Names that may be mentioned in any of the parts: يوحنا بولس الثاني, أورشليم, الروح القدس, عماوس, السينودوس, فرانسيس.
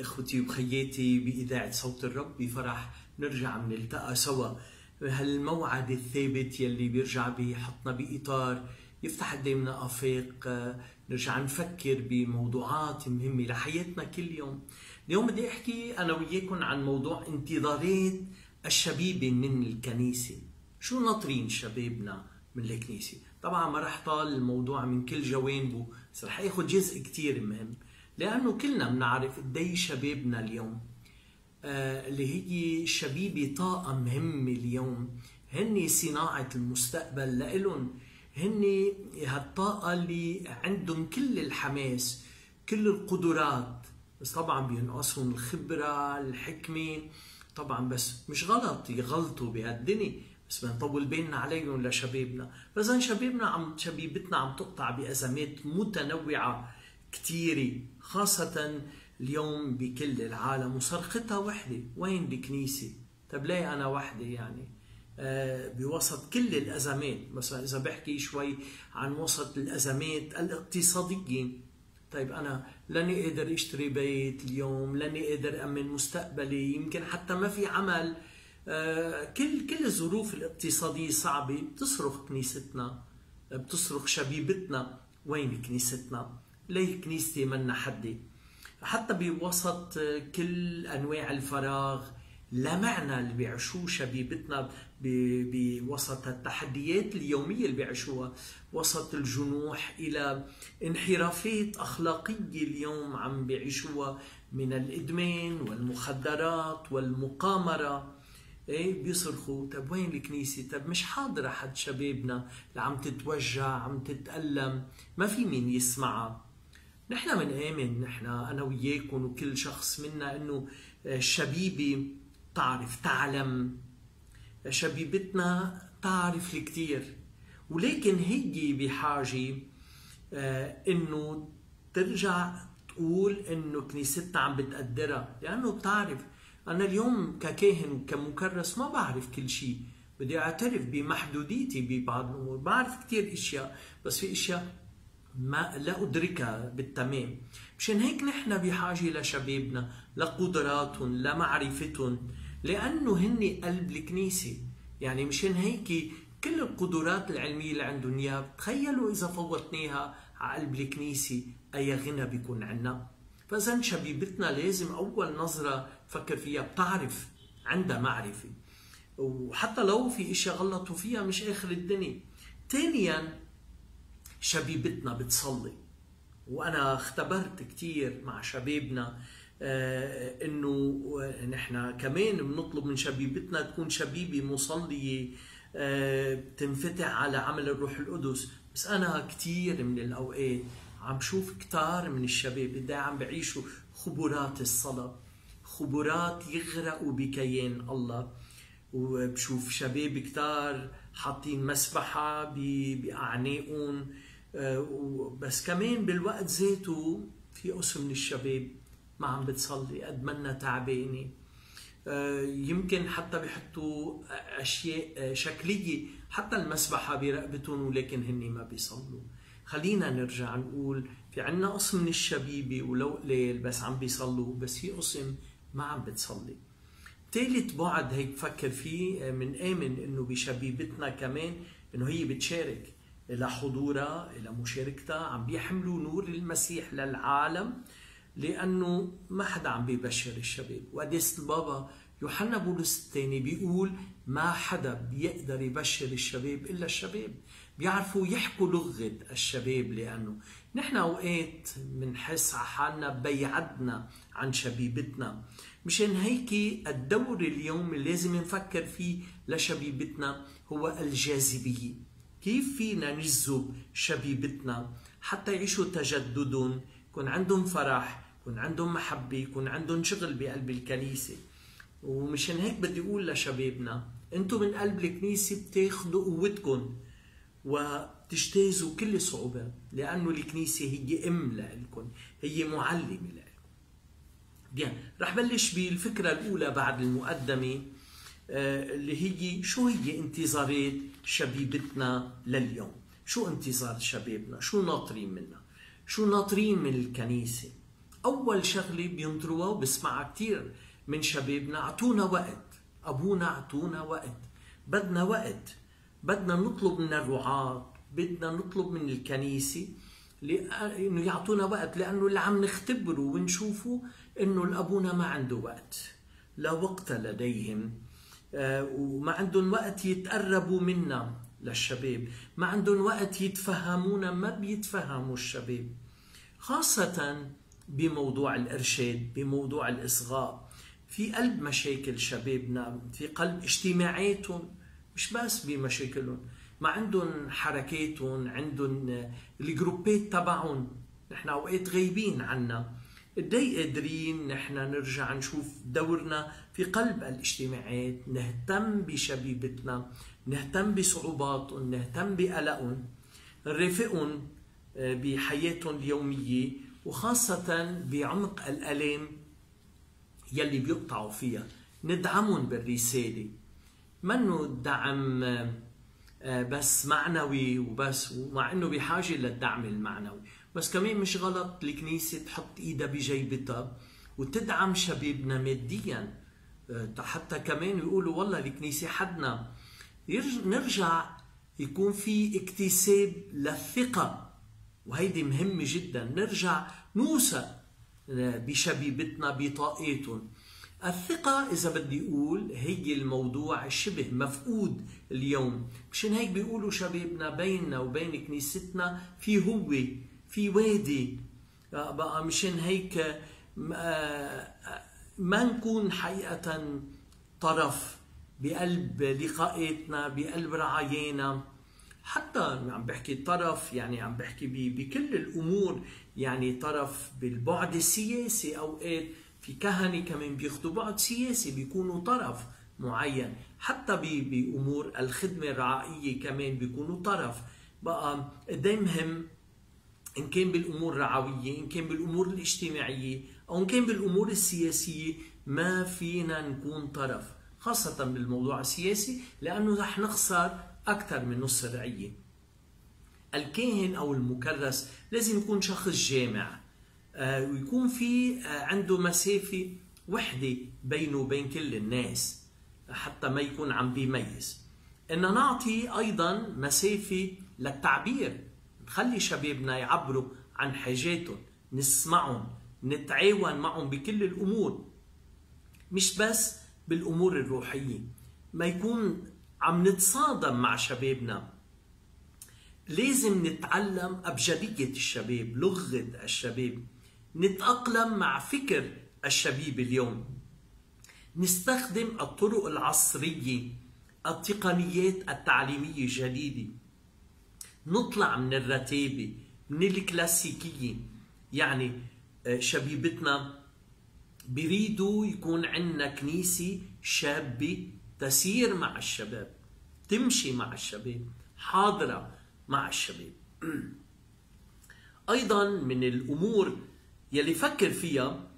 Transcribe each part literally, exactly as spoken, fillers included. اخوتي وخياتي باذاعه صوت الرب، بفرح نرجع بنلتقى سوا بهالموعد الثابت يلي بيرجع بيحطنا باطار يفتح قدامنا افاق، نرجع نفكر بموضوعات مهمه لحياتنا كل يوم. اليوم بدي احكي انا وياكم عن موضوع انتظارات الشباب من الكنيسه. شو ناطرين شبابنا من الكنيسه؟ طبعا ما رح طال الموضوع من كل جوانبه، بس رح ياخذ جزء كثير مهم، لانه كلنا بنعرف قدي شبابنا اليوم آه اللي هي شبيبه طاقه مهمه اليوم، هن صناعه المستقبل لإلهم، هن هالطاقه اللي عندهم كل الحماس كل القدرات، بس طبعا بينقصهم الخبره الحكمه طبعا، بس مش غلط يغلطوا بهالدنيا، بس بنطول بالنا عليهم لشبابنا. فاذا شبابنا عم شبيبتنا عم تقطع بازمات متنوعه كثيره خاصه اليوم بكل العالم، وصرختها وحده، وين بكنيسه؟ طب ليه انا وحده يعني؟ آه بوسط كل الازمات، مثلا اذا بحكي شوي عن وسط الازمات الاقتصاديه، طيب انا لاني قادر اشتري بيت اليوم، لاني قادر امن مستقبلي، يمكن حتى ما في عمل، آه كل كل الظروف الاقتصاديه صعبه، بتصرخ كنيستنا، بتصرخ شبيبتنا، وين كنيستنا؟ ليه كنيستي منا حدي؟ حتى بوسط كل انواع الفراغ لا معنى اللي بيعيشوه شبيبتنا، بوسط التحديات اليوميه اللي بيعيشوها، وسط الجنوح الى انحرافات اخلاقيه اليوم عم بيعيشوها من الادمان والمخدرات والمقامره، ايه بيصرخوا طب وين الكنيسه؟ طب مش حاضره حد شبابنا اللي عم تتوجع عم تتالم، ما في مين يسمعها. نحن بنآمن نحن انا وياكم وكل شخص منا انه الشبيبه تعرف تعلم، شبيبتنا تعرف الكثير، ولكن هي بحاجه انه ترجع تقول انه كنيستنا عم بتقدرها، لانه بتعرف انا اليوم ككاهن وكمكرس ما بعرف كل شيء، بدي اعترف بمحدوديتي ببعض الامور، بعرف كثير اشياء بس في اشياء ما لا أدركها بالتمام. مشان هيك نحن بحاجة لشبابنا، لقدراتهم، لمعرفتهم، لأنه هن قلب الكنيسة. يعني مشان هيك كل القدرات العلمية اللي عندهم إياها، تخيلوا إذا فوتناها على قلب الكنيسة أي غنى بيكون عنا. فإذا شبيبتنا لازم أول نظرة تفكر فيها بتعرف، عندها معرفة، وحتى لو في إشياء غلطوا فيها مش آخر الدنيا. ثانياً شبيبتنا بتصلي، وانا اختبرت كثير مع شبابنا آه انه نحن كمان بنطلب من شبيبتنا تكون شبيبه مصليه آه بتنفتح على عمل الروح القدس، بس انا كثير من الاوقات عم شوف كثار من الشباب اللي عم بعيشوا خبرات الصلاه، خبرات يغرقوا بكيان الله، وبشوف شباب كثار حاطين مسبحه باعناقهم، بس كمان بالوقت ذاته في قسم من الشباب ما عم بتصلي قد منا تعبانه، يمكن حتى بيحطوا اشياء شكليه حتى المسبحه برقبتهم ولكن هن ما بيصلوا. خلينا نرجع نقول في عندنا قسم من الشبيبه ولو قليل بس عم بيصلوا، بس في قسم ما عم بتصلي. ثالث بعد هيك بفكر فيه من آمن انه بشبيبتنا كمان انه هي بتشارك الى حضورها الى مشاركتها، عم بيحملوا نور المسيح للعالم، لانه ما حدا عم بيبشر الشباب. وقداس البابا يوحنا بولس الثاني بيقول ما حدا بيقدر يبشر الشباب الا الشباب، بيعرفوا يحكوا لغه الشباب، لانه نحن اوقات بنحس على حالنا بيعدنا عن شبيبتنا. مشان هيك الدور اليوم اللي لازم نفكر فيه لشبيبتنا هو الجاذبيه، كيف فينا نجذب شبيبتنا حتى يعيشوا تجددهم، يكون عندهم فرح، يكون عندهم محبه، يكون عندهم شغل بقلب الكنيسه. ومشان هيك بدي اقول لشبابنا انتم من قلب الكنيسه بتاخذوا قوتكم وبتجتازوا كل الصعوبات، لانه الكنيسه هي ام لإلكم، هي معلمه لإلكم. بيان رح بلش بالفكره الاولى بعد المقدمه آه اللي هي شو هي انتظارات شبيبتنا لليوم؟ شو انتظار شبابنا؟ شو ناطرين منا؟ شو ناطرين من الكنيسه؟ أول شغلة بينطروها وبسمعها كتير من شبابنا، أعطونا وقت، أبونا أعطونا وقت، بدنا وقت، بدنا نطلب من الرعاة، بدنا نطلب من الكنيسة لأنه يعطونا وقت، لأنه اللي عم نختبره ونشوفه إنه الأبونا ما عنده وقت، لا وقت لديهم، وما عندهم وقت يتقربوا منا للشباب، ما عندهم وقت يتفهمونا، ما بيتفهموا الشباب، خاصة بموضوع الإرشاد، بموضوع الإصغاء، في قلب مشاكل شبابنا، في قلب اجتماعاتهم، مش بس بمشاكلهم، ما عندهم حركاتهم، عندهم الجروبات تبعهم، نحن أوقات غايبين عنا، قدي قادرين نحن نرجع نشوف دورنا في قلب الاجتماعات، نهتم بشبيبتنا، نهتم بصعوباتهم، نهتم بقلقهم، نرافقهم بحياتهم اليومية، وخاصة بعمق الآلام يلي بيقطعوا فيها، ندعمهم بالرسالة، منه الدعم بس معنوي وبس، ومع انه بحاجه للدعم المعنوي، بس كمان مش غلط الكنيسه تحط ايدها بجيبتها وتدعم شبابنا ماديا، حتى كمان يقولوا والله الكنيسه حدنا، نرجع يكون في اكتساب للثقه، وهيدي مهمه جدا، نرجع نوثق بشبيبتنا بطاقتهم. الثقة إذا بدي أقول هي الموضوع الشبه مفقود اليوم، مشان هيك بيقولوا شبابنا بيننا وبين كنيستنا في هوة، في وادي، بقى مشان هيك ما نكون حقيقة طرف بقلب لقاءاتنا، بقلب رعايانا، حتى عم بحكي طرف يعني عم بحكي بكل الأمور، يعني طرف بالبعد السياسي، أوقات في كهنة كمان بياخدوا بعد سياسي بيكونوا طرف معين، حتى بأمور الخدمة الرعائية كمان بيكونوا طرف، بقى قدام مهم إن كان بالأمور الرعوية، إن كان بالأمور الاجتماعية، أو إن كان بالأمور السياسية، ما فينا نكون طرف، خاصة بالموضوع السياسي، لأنه رح نخسر أكثر من نص الرعية. الكاهن أو المكرس لازم يكون شخص جامع، ويكون في عنده مسافة وحدة بينه وبين كل الناس، حتى ما يكون عم بيميز، إن نعطي أيضا مسافة للتعبير، نخلي شبابنا يعبروا عن حاجاتهم، نسمعهم، نتعاون معهم بكل الأمور، مش بس بالأمور الروحية، ما يكون عم نتصادم مع شبابنا، لازم نتعلم أبجدية الشباب، لغة الشباب، نتأقلم مع فكر الشبيب اليوم، نستخدم الطرق العصرية، التقنيات التعليمية الجديدة، نطلع من الرتابة، من الكلاسيكية، يعني شبيبتنا بريدوا يكون عندنا كنيسة شابة تسير مع الشباب، تمشي مع الشباب، حاضرة مع الشباب. أيضا من الأمور يلي فكر فيها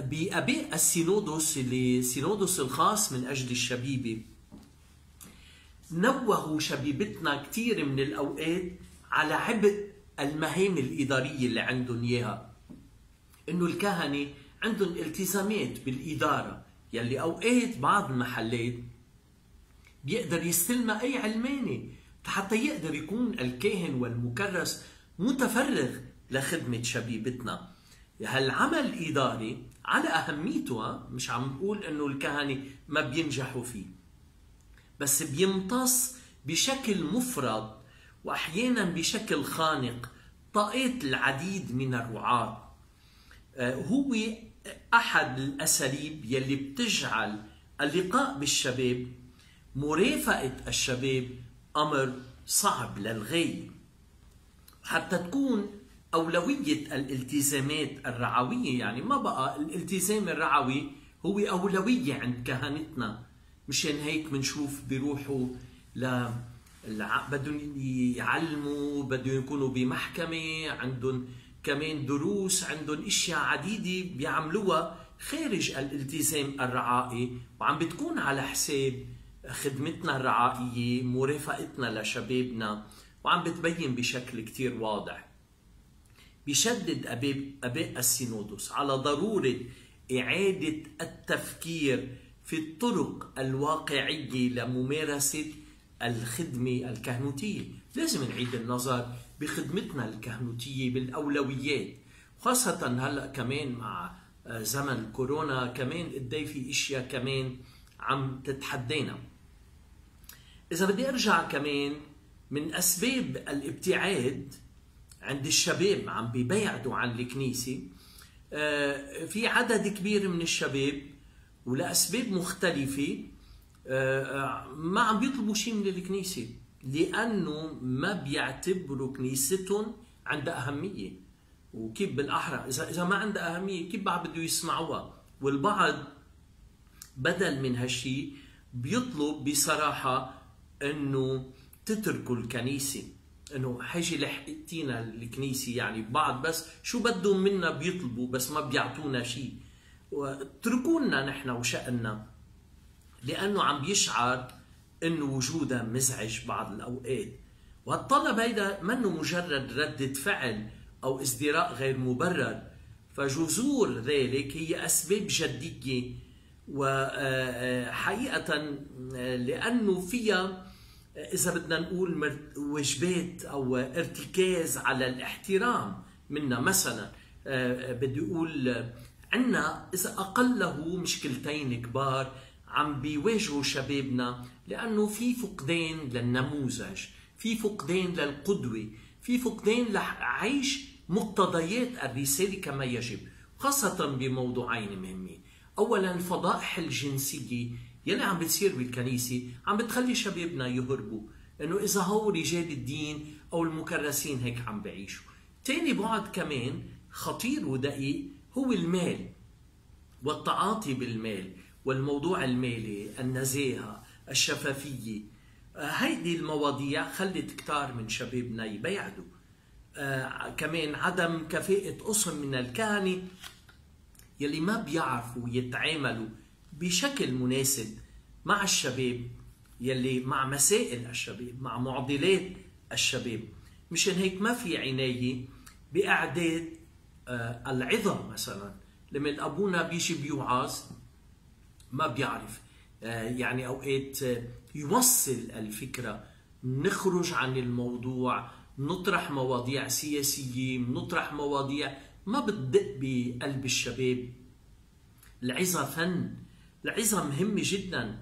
بآباء السينودوس، السينودوس الخاص من أجل الشبيبة، نوهوا شبيبتنا كثير من الأوقات على عبء المهام الإدارية اللي عندهم إياها، إنه الكهنة عندهم التزامات بالإدارة، يلي أوقات بعض المحلات بيقدر يستلمها أي علماني، حتى يقدر يكون الكاهن والمكرس متفرغ لخدمة شبيبتنا. هالعمل الإداري على أهميته، مش عم بقول إنه الكهنة ما بينجحوا فيه، بس بيمتص بشكل مفرط وأحيانا بشكل خانق طاقات العديد من الرعاة، هو أحد الأساليب يلي بتجعل اللقاء بالشباب، مرافقة الشباب، أمر صعب للغاية، حتى تكون أولوية الالتزامات الرعوية، يعني ما بقى الالتزام الرعوي هو أولوية عند كهنتنا، مشان هيك بنشوف بيروحوا ل بدهم يعلموا، بدهم يكونوا بمحكمة، عندهم كمان دروس، عندهم اشياء عديدة بيعملوها خارج الالتزام الرعائي، وعم بتكون على حساب خدمتنا الرعائية، مرافقتنا لشبابنا، وعم بتبين بشكل كتير واضح. بيشدد آباء السينودوس على ضرورة إعادة التفكير في الطرق الواقعية لممارسة الخدمة الكهنوتية. لازم نعيد النظر بخدمتنا الكهنوتية بالأولويات، خاصة هلأ كمان مع زمن كورونا، كمان قدي في اشياء كمان عم تتحدينا. إذا بدي أرجع كمان من أسباب الابتعاد عند الشباب، عم بيبعدوا عن الكنيسة في عدد كبير من الشباب ولأسباب مختلفة ما عم بيطلبوا شيء من الكنيسة، لأنه ما بيعتبروا كنيستهم عندها أهمية. وكيف بالأحرى إذا إذا ما عندها أهمية كيف بقى بده يسمعوها؟ والبعض بدل من هالشيء بيطلب بصراحة إنه تتركوا الكنيسة، إنه حاجة لحقتينا الكنيسة، يعني بعض بس شو بدهم منا بيطلبوا بس ما بيعطونا شيء، واتركونا نحن وشأننا، لأنه عم بيشعر إنه وجودها مزعج بعض الأوقات. وهالطلب هيدا منه مجرد ردة فعل أو ازدراء غير مبرر، فجذور ذلك هي أسباب جدية، وحقيقة لأنه فيها إذا بدنا نقول وجبات أو ارتكاز على الاحترام منا. مثلا بدي أقول عنا إذا أقله مشكلتين كبار عم بيواجهوا شبابنا، لأنه في فقدان للنموذج، في فقدان للقدوة، في فقدان لعيش مقتضيات الرسالة كما يجب، خاصة بموضوعين مهمين. أولا الفضائح الجنسية يلي عم بتصير بالكنيسة عم بتخلي شبابنا يهربوا، إنه إذا هو رجال الدين أو المكرسين هيك عم بعيشوا. تاني بعد كمان خطير ودقيق هو المال والتعاطي بالمال والموضوع المالي، النزاهة، الشفافية. هيدي المواضيع خلت كتار من شبابنا يبيعدوا. آه كمان عدم كفاءة قسم من الكهنة يلي ما بيعرفوا يتعاملوا بشكل مناسب مع الشباب، يلي مع مسائل الشباب، مع معضلات الشباب. مشان هيك ما في عناية بإعداد آه العظة. مثلا لما أبونا بيجي بيوعظ ما بيعرف آه يعني أوقات آه يوصل الفكرة، نخرج عن الموضوع، نطرح مواضيع سياسية، نطرح مواضيع ما بتدق بقلب الشباب. العظة فن، العظة مهمة جدا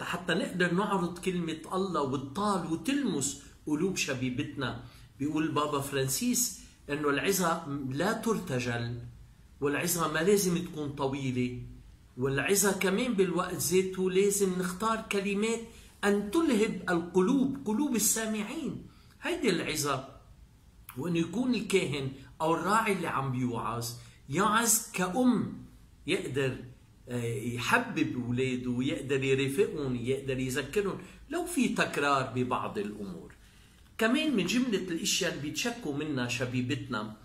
حتى نقدر نعرض كلمة الله وتطال وتلمس قلوب شبيبتنا. بيقول بابا فرانسيس انه العظة لا ترتجل، والعظة ما لازم تكون طويلة، والعظة كمان بالوقت ذاته لازم نختار كلمات أن تلهب القلوب، قلوب السامعين. هيدي العظة، وأنه يكون الكاهن أو الراعي اللي عم بيوعظ يوعظ كأم، يقدر يحبب أولاده، يقدر يرافقهم، يقدر يذكرهم لو في تكرار ببعض الأمور. كمان من جملة الأشياء اللي بيتشكوا منها شبيبتنا،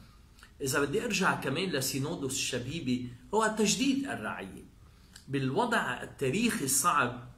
إذا بدي أرجع كمان لسينودوس الشبيبي، هو تجديد الرعية. بالوضع التاريخي الصعب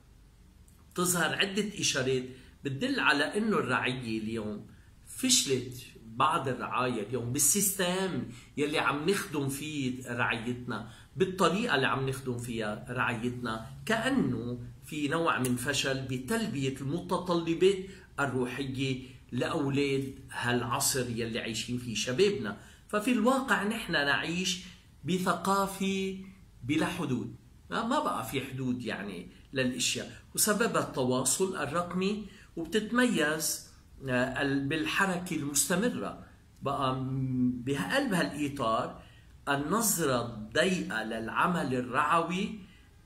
تظهر عدة إشارات بتدل على إنه الرعية اليوم فشلت، بعض الرعاية اليوم بالسيستم يلي عم نخدم فيه رعيتنا، بالطريقة اللي عم نخدم فيها رعيتنا، كأنه في نوع من فشل بتلبية المتطلبات الروحية لأولاد هالعصر يلي عايشين فيه شبابنا. ففي الواقع نحن نعيش بثقافة بلا حدود، ما بقى في حدود يعني للاشياء، وسببها التواصل الرقمي، وبتتميز بالحركه المستمره. بقى بقلب هالاطار النظره الضيقه للعمل الرعوي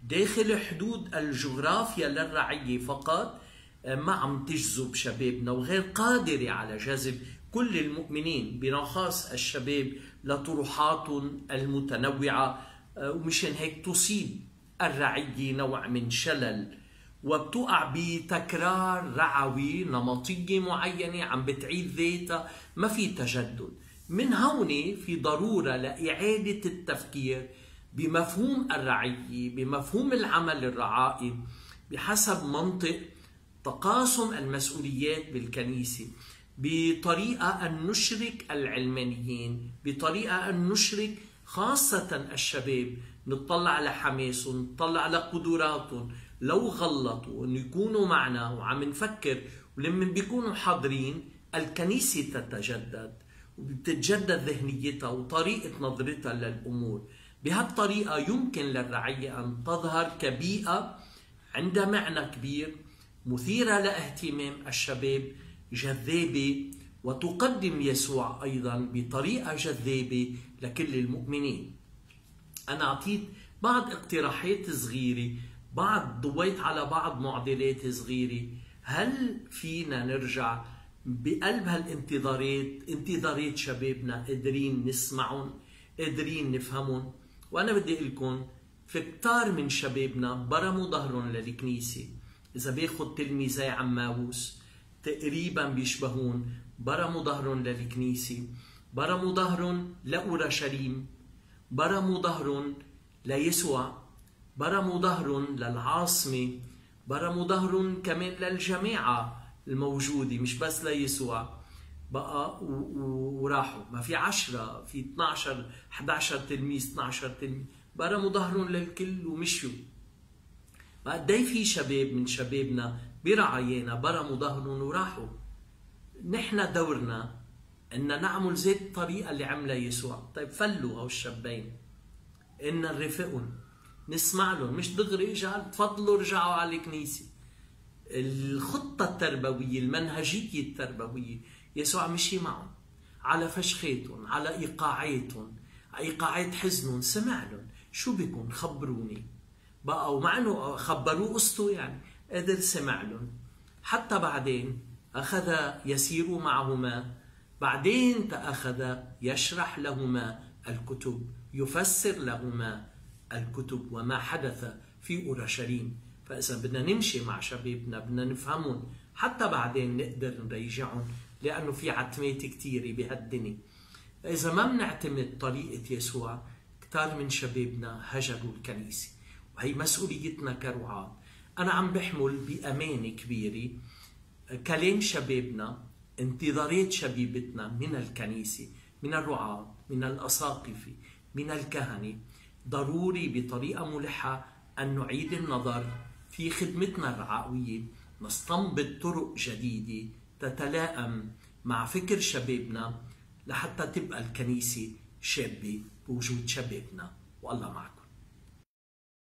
داخل حدود الجغرافيا للرعيه فقط ما عم تجذب شبابنا، وغير قادره على جذب كل المؤمنين برخاص الشباب لطروحاتهم المتنوعه. ومشان هيك تصيب الرعية نوع من شلل، وبتقع بتكرار رعوي نمطية معينة عم بتعيد ذاتها، ما في تجدد. من هون في ضرورة لإعادة التفكير بمفهوم الرعية، بمفهوم العمل الرعائي بحسب منطق تقاسم المسؤوليات بالكنيسة، بطريقة أن نشرك العلمانيين، بطريقة أن نشرك خاصة الشباب، نطلع على حماسهم، نطلع على قدراتهم، لو غلطوا أن يكونوا معنا وعم نفكر، ولما بيكونوا حاضرين الكنيسة تتجدد وبتتجدد ذهنيتها وطريقة نظرتها للأمور. بهالطريقة يمكن للرعية أن تظهر كبيئة عندها معنى كبير، مثيرة لاهتمام الشباب، جذابة، وتقدم يسوع أيضا بطريقة جذابة لكل المؤمنين. أنا أعطيت بعض اقتراحات صغيرة، بعض ضويت على بعض معضلات صغيرة. هل فينا نرجع بقلب هالانتظارات، انتظارات شبابنا، قادرين نسمعهم، قادرين نفهمهم؟ وأنا بدي أقول لكم في كتار من شبابنا برموا ظهرهم للكنيسة. إذا باخذ تلميذ زي عماوس تقريبا بيشبهون، برموا ظهرهم للكنيسة، برموا ظهرهم لأورشليم، برموا ظهرهم ليسوع، برموا ظهرهم للعاصمة، برموا ظهرهم كمان للجماعة الموجودة مش بس ليسوع بقى، وراحوا. ما في عشرة، في اثني عشر، أحد عشر تلميذ، اثني عشر تلميذ، برموا ظهرهم للكل ومشوا. قد ايه في شباب من شبابنا برعايانا برموا ظهرهم وراحوا. نحن دورنا ان نعمل ذات الطريقه اللي عملها يسوع. طيب فلوا هالشابين، ان نرفقهم، نسمع لهم، مش دغري اجا تفضلوا رجعوا على الكنيسه. الخطه التربويه، المنهجيه التربويه، يسوع مشي معهم على فشخاتهم، على ايقاعاتهم، ايقاعات حزنهم، سمع لهم، شو بكم خبروني بقى، ومع انه خبروه قصته يعني قدر سمع لهم. حتى بعدين اخذ يسير معهما، بعدين تأخذ يشرح لهما الكتب، يفسر لهما الكتب وما حدث في اورشليم. فاذا بدنا نمشي مع شبابنا، بدنا نفهمهم، حتى بعدين نقدر نرجعهم، لانه في عتمات كثيره بهالدنيا. اذا ما بنعتمد طريقه يسوع، كثار من شبابنا هجروا الكنيسه، وهي مسؤوليتنا كرعاه. انا عم بحمل بامانه كبيره كلام شبابنا، انتظارات شبيبتنا من الكنيسة، من الرعاة، من الأساقفة، من الكهنة. ضروري بطريقة ملحة أن نعيد النظر في خدمتنا الرعوية، نستنبط طرق جديدة تتلائم مع فكر شبابنا، لحتى تبقى الكنيسة شابة بوجود شبابنا. والله معكم.